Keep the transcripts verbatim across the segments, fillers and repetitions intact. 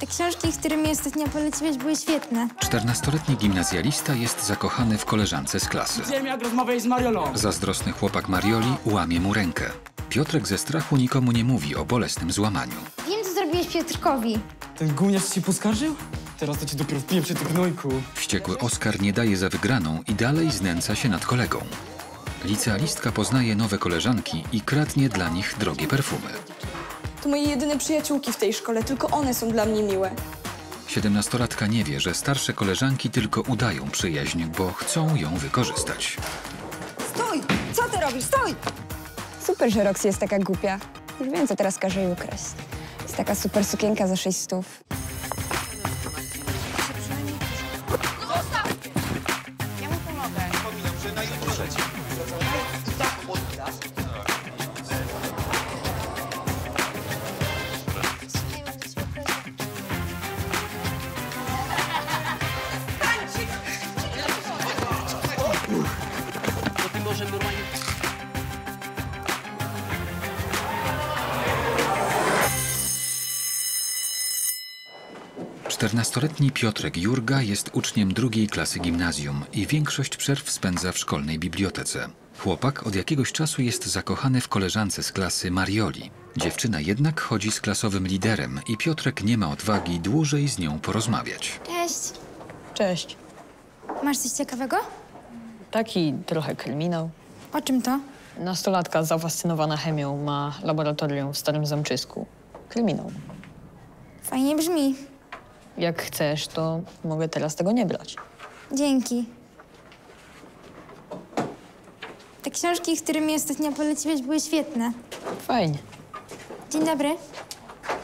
Te książki, którymi ostatnio poleciłeś, były świetne. czternastoletni gimnazjalista jest zakochany w koleżance z klasy. Wiem, jak rozmawiaj z Mariolą. Zazdrosny chłopak Marioli łamie mu rękę. Piotrek ze strachu nikomu nie mówi o bolesnym złamaniu. Wiem, co zrobiłeś Piotrkowi. Ten gówniarz ci poskarżył? Teraz to ci dopiero wpieprzy, ty gnojku. Wściekły Oskar nie daje za wygraną i dalej znęca się nad kolegą. Licealistka poznaje nowe koleżanki i kradnie dla nich drogie perfumy. To moje jedyne przyjaciółki w tej szkole, tylko one są dla mnie miłe. Siedemnastolatka nie wie, że starsze koleżanki tylko udają przyjaźń, bo chcą ją wykorzystać. Stój! Co ty robisz? Stój! Super, że Roxy jest taka głupia. Już wiem, co teraz każe jej ukraść. Jest taka super sukienka za sześć stów. czternastoletni Piotrek Jurga jest uczniem drugiej klasy gimnazjum i większość przerw spędza w szkolnej bibliotece. Chłopak od jakiegoś czasu jest zakochany w koleżance z klasy Marioli. Dziewczyna jednak chodzi z klasowym liderem i Piotrek nie ma odwagi dłużej z nią porozmawiać. Cześć. Cześć. Masz coś ciekawego? Taki trochę kryminał. O czym to? Nastolatka zafascynowana chemią ma laboratorium w Starym Zamczysku. Kryminał. Fajnie brzmi. Jak chcesz, to mogę teraz tego nie brać. Dzięki. Te książki, którymi ostatnio poleciłeś, były świetne. Fajnie. Dzień dobry.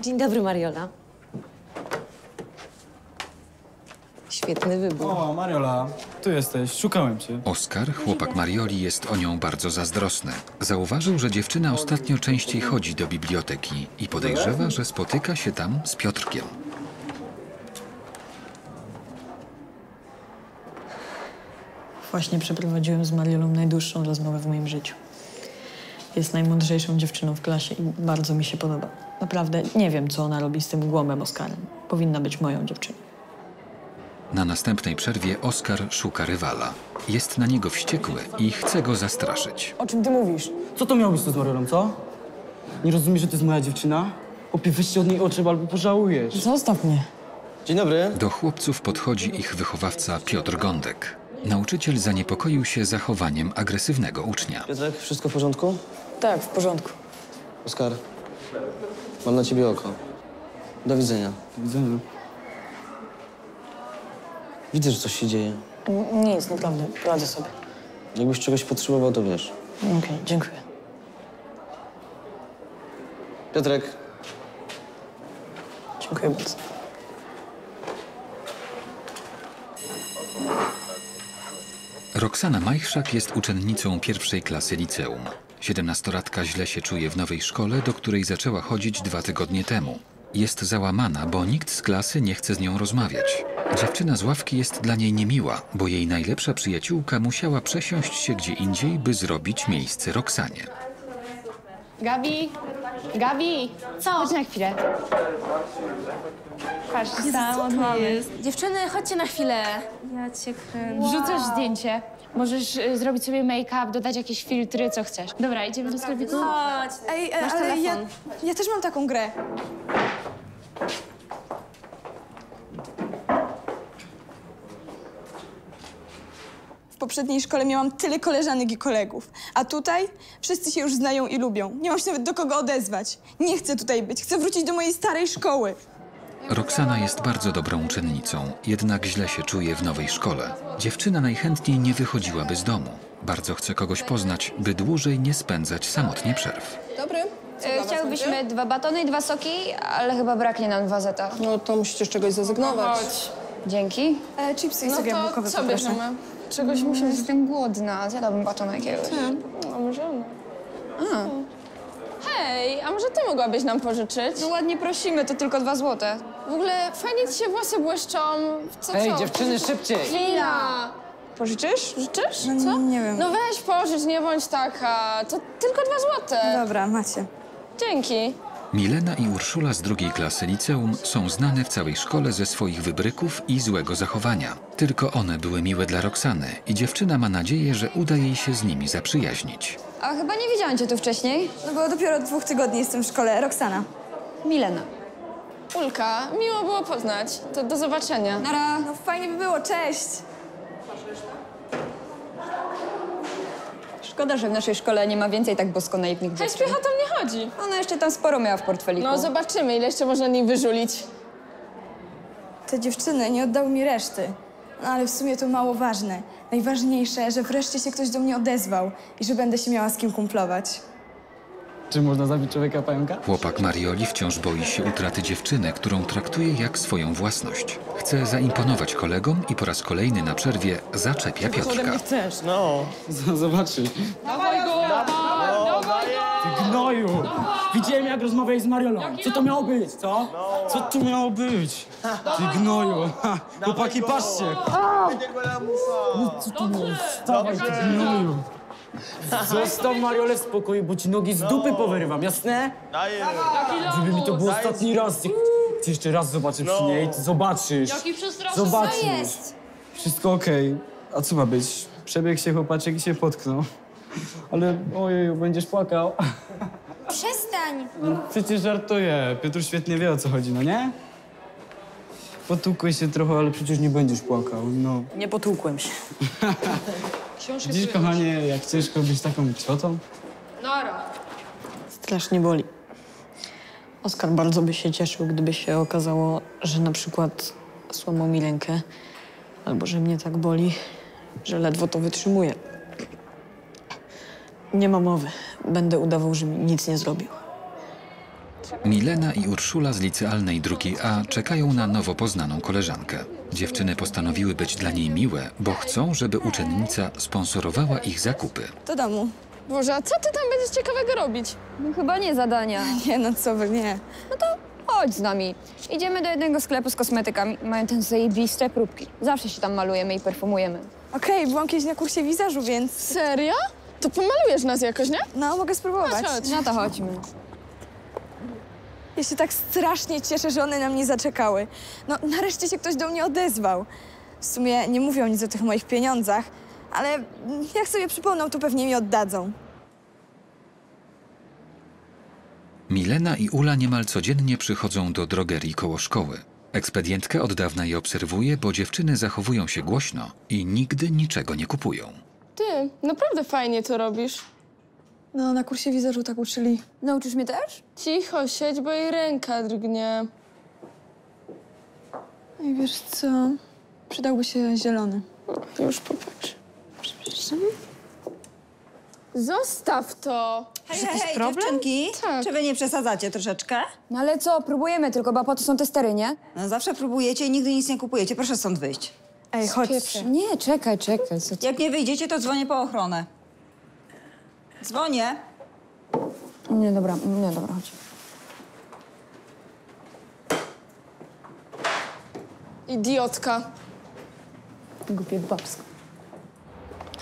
Dzień dobry, Mariola. Świetny wybór. O, Mariola, tu jesteś, szukałem cię. Oskar, chłopak Marioli, jest o nią bardzo zazdrosny. Zauważył, że dziewczyna ostatnio częściej chodzi do biblioteki i podejrzewa, że spotyka się tam z Piotrkiem. Właśnie przeprowadziłem z Mariolą najdłuższą rozmowę w moim życiu. Jest najmądrzejszą dziewczyną w klasie i bardzo mi się podoba. Naprawdę nie wiem, co ona robi z tym głąbem Oskarem. Powinna być moją dziewczyną. Na następnej przerwie Oskar szuka rywala. Jest na niego wściekły i chce go zastraszyć. O czym ty mówisz? Co to miało być z Mariolą, co? Nie rozumiesz, że to jest moja dziewczyna? Chłopie, wyjście od niej oczy, albo pożałujesz. Zostaw mnie. Dzień dobry. Do chłopców podchodzi ich wychowawca Piotr Gądek. Nauczyciel zaniepokoił się zachowaniem agresywnego ucznia. Piotrek, wszystko w porządku? Tak, w porządku. Oskar, mam na ciebie oko. Do widzenia. Do widzenia. Widzę, że coś się dzieje. N nic, naprawdę. Poradzę sobie. Jakbyś czegoś potrzebował, to wiesz. Okej, okay, dziękuję. Piotrek. Dziękuję bardzo. Roksana Majchrzak jest uczennicą pierwszej klasy liceum. Siedemnastolatka źle się czuje w nowej szkole, do której zaczęła chodzić dwa tygodnie temu. Jest załamana, bo nikt z klasy nie chce z nią rozmawiać. Dziewczyna z ławki jest dla niej niemiła, bo jej najlepsza przyjaciółka musiała przesiąść się gdzie indziej, by zrobić miejsce Roksanie. Gabi! Gabi! Co? Chodź na chwilę. Patrz, co to jest. Dziewczyny, chodźcie na chwilę. Ja cię kręcę. Wrzucasz wow. zdjęcie. Możesz y, zrobić sobie make-up, dodać jakieś filtry, co chcesz. Dobra, idziemy do sklepiku. Chodź. Ej, e, ale ja, ja też mam taką grę. W poprzedniej szkole miałam tyle koleżanek i kolegów, a tutaj wszyscy się już znają i lubią. Nie mam się nawet do kogo odezwać. Nie chcę tutaj być, chcę wrócić do mojej starej szkoły. Roksana jest bardzo dobrą uczennicą, jednak źle się czuje w nowej szkole. Dziewczyna najchętniej nie wychodziłaby z domu. Bardzo chce kogoś poznać, by dłużej nie spędzać samotnie przerw. Dobry. E, chciałbyśmy dwa batony i dwa soki, ale chyba braknie nam dwa zeta. No to musicie z czegoś zrezygnować. Chodź. Dzięki. E, chipsy i sok jabłkowy, co bierzemy? Czegoś no, muszę... Jestem głodna. Zjadłabym batona jakiegoś. A może ona? A. Hej, a może ty mogłabyś nam pożyczyć? No ładnie prosimy, to tylko dwa złote. W ogóle fajnie ci się włosy błyszczą. Co, Hej, co? dziewczyny, szybciej! Chwila! Pożyczysz? Życzysz? No, co? Nie wiem. No weź pożycz, nie bądź taka. To tylko dwa złote. Dobra, macie. Dzięki. Milena i Urszula z drugiej klasy liceum są znane w całej szkole ze swoich wybryków i złego zachowania. Tylko one były miłe dla Roksany i dziewczyna ma nadzieję, że uda jej się z nimi zaprzyjaźnić. A chyba nie widziałam cię tu wcześniej, no bo dopiero od dwóch tygodni jestem w szkole. Roksana. Milena. Ulka, miło było poznać. To do zobaczenia. Nara. No fajnie by było, cześć. Szkoda, że w naszej szkole nie ma więcej tak boskonajpnych dzieci. Hej, śpiecha tam nie chodzi. Ona jeszcze tam sporo miała w portfeliku. No zobaczymy, ile jeszcze można nim wyżulić. Te dziewczyny nie oddały mi reszty. No ale w sumie to mało ważne. Najważniejsze, że wreszcie się ktoś do mnie odezwał i że będę się miała z kim kumplować. Czy można zabić człowieka pająka? Chłopak Marioli wciąż boi się utraty dziewczyny, którą traktuje jak swoją własność. Chce zaimponować kolegom i po raz kolejny na przerwie zaczepia Piotrka. Czego ode mnie chcesz? No, zobaczy. Dawaj go! Dawaj go! Ty gnoju! Widziałem, jak rozmawiałeś z Mariolą. Co to miało być, co? Co to miało być? Ty gnoju! Chłopaki, patrzcie! No co to miało? Wstawaj, ty gnoju! Zostaw Mariolę w spokoju, bo ci nogi z dupy powyrywam, jasne? Żeby mi to było ostatni raz. Ty jeszcze raz zobaczysz przy niej, ty zobaczysz. Jaki przestraszony. Zobaczysz. Wszystko okej. Okay. A co ma być? Przebiegł się chłopaczek i się potknął. Ale ojej, będziesz płakał. Przestań. No, przecież żartuję. Piotr świetnie wie, o co chodzi, no nie? Potłukłeś się trochę, ale przecież nie będziesz płakał, no. Nie potłukłem się. Widzisz, kochanie, jak ciężko być taką ciotą? Nara. Strasznie boli. Oskar bardzo by się cieszył, gdyby się okazało, że na przykład złamał mi rękę, albo że mnie tak boli, że ledwo to wytrzymuję. Nie ma mowy. Będę udawał, że mi nic nie zrobił. Milena i Urszula z licealnej drugiej A czekają na nowo poznaną koleżankę. Dziewczyny postanowiły być dla niej miłe, bo chcą, żeby uczennica sponsorowała ich zakupy. Do domu. Boże, a co ty tam będziesz ciekawego robić? No chyba nie zadania. Nie, no co wy, nie. No to chodź z nami. Idziemy do jednego sklepu z kosmetykami. Mają tam zajebiste próbki. Zawsze się tam malujemy i perfumujemy. Okej, okay, byłam kiedyś na kursie wizażu, więc... Serio? To pomalujesz nas jakoś, nie? No, mogę spróbować. Chodź, chodź. No to chodźmy. Ja się tak strasznie cieszę, że one na mnie zaczekały. No, nareszcie się ktoś do mnie odezwał. W sumie nie mówią nic o tych moich pieniądzach, ale jak sobie przypomną, to pewnie mi oddadzą. Milena i Ula niemal codziennie przychodzą do drogerii koło szkoły. Ekspedientka od dawna je obserwuje, bo dziewczyny zachowują się głośno i nigdy niczego nie kupują. Ty, naprawdę fajnie to robisz. No, na kursie wizażu tak uczyli. Nauczysz mnie też? Cicho siedź, bo jej ręka drgnie. I wiesz co? Przydałby się zielony. O, już popatrz. Przepraszam. Zostaw to! Hej, hej, hej, dziewczynki. Tak. Czy wy nie przesadzacie troszeczkę? No ale co, próbujemy tylko, bo po to są te stery, nie? No zawsze próbujecie i nigdy nic nie kupujecie. Proszę stąd wyjść. Ej, chodźcie. Nie, czekaj, czekaj. Jak nie wyjdziecie, to dzwonię po ochronę. Dzwonię. Nie, dobra, nie, dobra, chodź. Idiotka. Głupie babsko.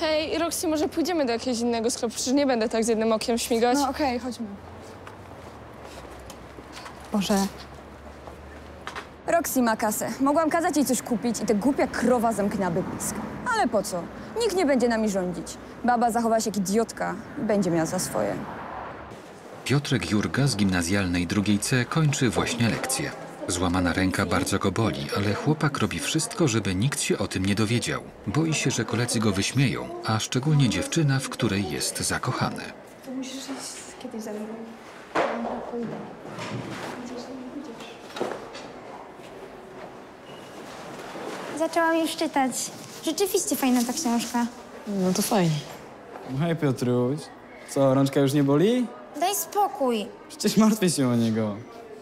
Hej, Roxy, może pójdziemy do jakiegoś innego sklepu? Przecież nie będę tak z jednym okiem śmigać. No okej, okay, chodźmy. Boże. Roxy ma kasę. Mogłam kazać jej coś kupić i ta głupia krowa zamknęłaby blisko. Ale po co? Nikt nie będzie nami rządzić. Baba zachowa się jak idiotka i będzie miała za swoje. Piotrek Jurga z gimnazjalnej drugiej C kończy właśnie lekcję. Złamana ręka bardzo go boli, ale chłopak robi wszystko, żeby nikt się o tym nie dowiedział. Boi się, że koledzy go wyśmieją, a szczególnie dziewczyna, w której jest zakochany. To musisz iść kiedyś za mną. Zaczęłam już czytać. Rzeczywiście fajna ta książka. No to fajnie. Hej, Piotruś. Co, rączka już nie boli? Daj spokój. Przecież martwię się o niego.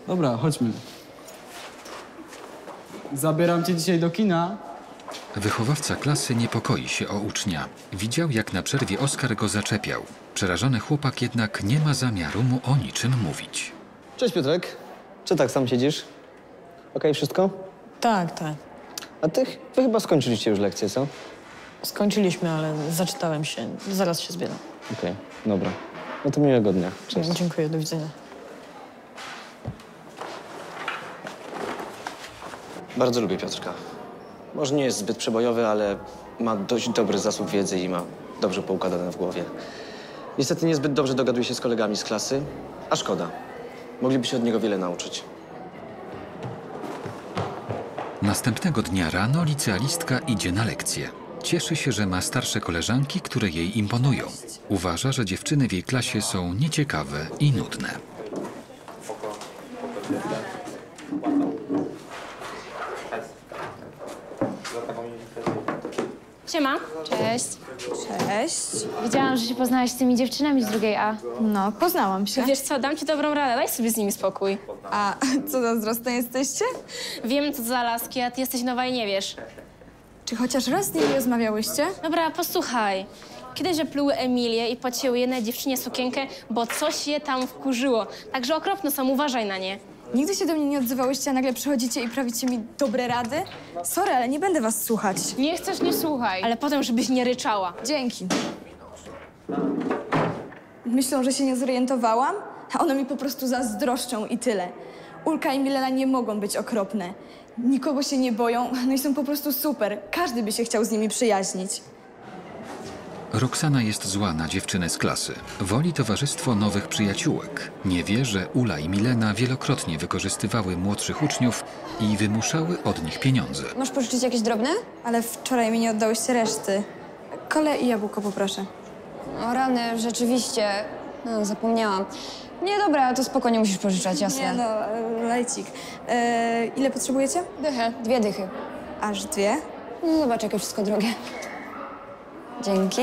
Dobra, chodźmy. Zabieram cię dzisiaj do kina. Wychowawca klasy niepokoi się o ucznia. Widział, jak na przerwie Oskar go zaczepiał. Przerażony chłopak jednak nie ma zamiaru mu o niczym mówić. Cześć, Piotrek. Czy tak sam siedzisz? Okej, wszystko? Tak, tak. A ty, wy chyba skończyliście już lekcję, co? Skończyliśmy, ale zaczytałem się. Zaraz się zbieram. Okej, okay, dobra. No to miłego dnia. Cześć. Dziękuję, do widzenia. Bardzo lubię Piotrka. Może nie jest zbyt przebojowy, ale ma dość dobry zasób wiedzy i ma dobrze poukładane w głowie. Niestety niezbyt dobrze dogaduje się z kolegami z klasy, a szkoda. Mogliby się od niego wiele nauczyć. Następnego dnia rano licealistka idzie na lekcję. Cieszy się, że ma starsze koleżanki, które jej imponują. Uważa, że dziewczyny w jej klasie są nieciekawe i nudne. Siema. Cześć. Cześć. Widziałam, że się poznałaś z tymi dziewczynami z drugiej A. No, poznałam się. Wiesz co, dam ci dobrą radę, daj sobie z nimi spokój. A co, zazdrosne jesteście? Wiem, co za laski, a ty jesteś nowa i nie wiesz. Czy chociaż raz z nimi rozmawiałyście? Dobra, posłuchaj. Kiedyś opluły Emilię i pocięły jednej dziewczynie sukienkę, bo coś je tam wkurzyło. Także okropno są, uważaj na nie. Nigdy się do mnie nie odzywałyście, a nagle przychodzicie i prawicie mi dobre rady? Sorry, ale nie będę was słuchać. Nie chcesz, nie słuchaj. Ale potem, żebyś nie ryczała. Dzięki. Myślą, że się nie zorientowałam? A one mi po prostu zazdroszczą i tyle. Urka i Milena nie mogą być okropne. Nikogo się nie boją, no i są po prostu super. Każdy by się chciał z nimi przyjaźnić. Roksana jest zła na dziewczynę z klasy. Woli towarzystwo nowych przyjaciółek. Nie wie, że Ula i Milena wielokrotnie wykorzystywały młodszych uczniów i wymuszały od nich pieniądze. Masz pożyczyć jakieś drobne? Ale wczoraj mi nie oddałyście reszty. Kole i jabłko poproszę. O rany, rzeczywiście. No, zapomniałam. Nie, dobra, to spokojnie musisz pożyczać, jasne. Nie no, lajcik. E, ile potrzebujecie? Dychę. Dwie dychy. Aż dwie? No zobacz, jakie wszystko drogie. Dzięki.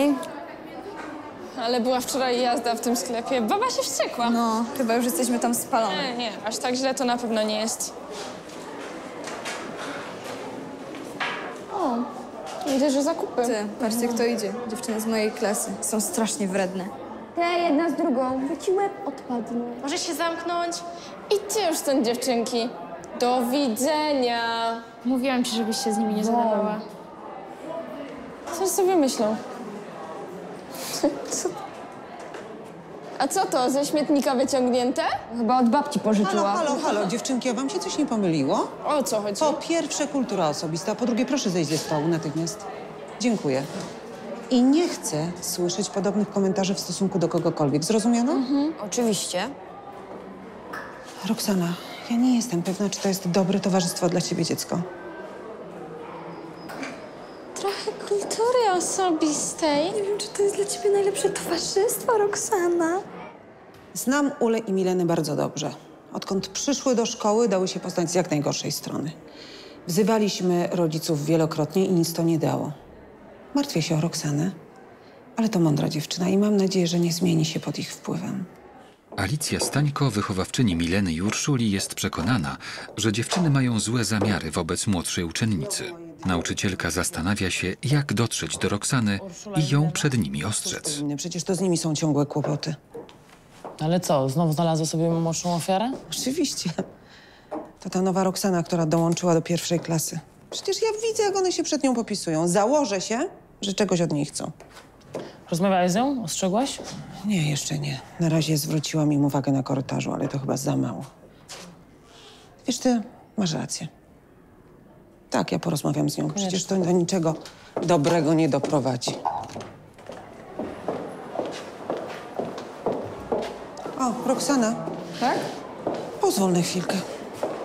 Ale była wczoraj jazda w tym sklepie. Baba się wściekła. No, chyba już jesteśmy tam spalone. Nie, nie, aż tak źle to na pewno nie jest. O, widzę, że zakupy. Ty, patrzcie, kto idzie. Dziewczyny z mojej klasy. Są strasznie wredne. Te jedna z drugą. Bo ci łeb odpadnie. Możesz się zamknąć? Idźcie już stąd, dziewczynki. Do widzenia. Mówiłam ci, żebyś się z nimi nie zadawała. Coś sobie myślą. Co? A co to, ze śmietnika wyciągnięte? Chyba od babci pożyczyła. Halo, halo, halo, dziewczynki, a wam się coś nie pomyliło? O co chodzi? Po pierwsze kultura osobista, po drugie proszę zejść ze stołu natychmiast. Dziękuję. I nie chcę słyszeć podobnych komentarzy w stosunku do kogokolwiek, zrozumiano? Mhm, oczywiście. Roksana, ja nie jestem pewna, czy to jest dobre towarzystwo dla ciebie, dziecko. Kultury osobistej. Nie wiem, czy to jest dla ciebie najlepsze towarzystwo, Roksana. Znam Ulę i Milenę bardzo dobrze. Odkąd przyszły do szkoły, dały się poznać z jak najgorszej strony. Wzywaliśmy rodziców wielokrotnie i nic to nie dało. Martwię się o Roksanę, ale to mądra dziewczyna i mam nadzieję, że nie zmieni się pod ich wpływem. Alicja Stańko, wychowawczyni Mileny i Urszuli, jest przekonana, że dziewczyny mają złe zamiary wobec młodszej uczennicy. Nauczycielka zastanawia się, jak dotrzeć do Roksany i ją przed nimi ostrzec. Przecież to z nimi są ciągłe kłopoty. Ale co, znowu znalazła sobie młodszą ofiarę? Oczywiście. To ta nowa Roksana, która dołączyła do pierwszej klasy. Przecież ja widzę, jak one się przed nią popisują. Założę się, że czegoś od niej chcą. Rozmawiałaś z nią? Ostrzegłaś? Nie, jeszcze nie. Na razie zwróciłam im uwagę na korytarzu, ale to chyba za mało. Wiesz, ty masz rację. Tak, ja porozmawiam z nią. Przecież to do niczego dobrego nie doprowadzi. O, Roksana. Tak? Pozwól na chwilkę.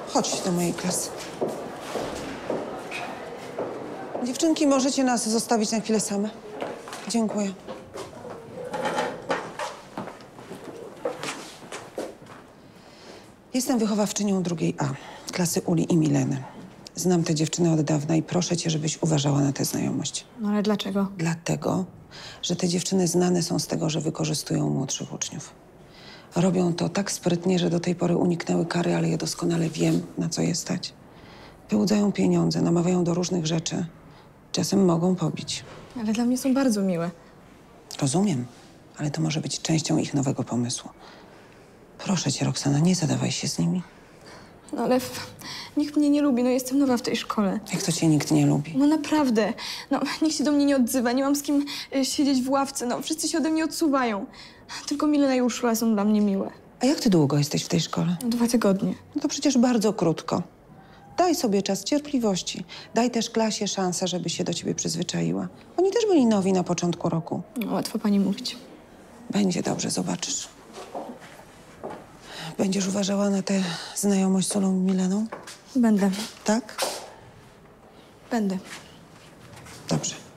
Chodź do mojej klasy. Dziewczynki, możecie nas zostawić na chwilę same? Dziękuję. Jestem wychowawczynią drugiej A, klasy Uli i Mileny. Znam tę dziewczynę od dawna i proszę cię, żebyś uważała na tę znajomość. No ale dlaczego? Dlatego, że te dziewczyny znane są z tego, że wykorzystują młodszych uczniów. Robią to tak sprytnie, że do tej pory uniknęły kary, ale ja doskonale wiem, na co je stać. Wyłudzają pieniądze, namawiają do różnych rzeczy. Czasem mogą pobić. Ale dla mnie są bardzo miłe. Rozumiem, ale to może być częścią ich nowego pomysłu. Proszę cię, Roksana, nie zadawaj się z nimi. No ale nikt mnie nie lubi, no jestem nowa w tej szkole. Jak to cię nikt nie lubi? No naprawdę, no nikt się do mnie nie odzywa, nie mam z kim y, siedzieć w ławce, no wszyscy się ode mnie odsuwają. Tylko Milena i Urszula są dla mnie miłe. A jak ty długo jesteś w tej szkole? Dwa tygodnie. No to przecież bardzo krótko. Daj sobie czas cierpliwości. Daj też klasie szansę, żeby się do ciebie przyzwyczaiła. Oni też byli nowi na początku roku. No, łatwo pani mówić. Będzie dobrze, zobaczysz. Będziesz uważała na tę znajomość z Solą Mileną? Będę. Tak? Będę. Dobrze.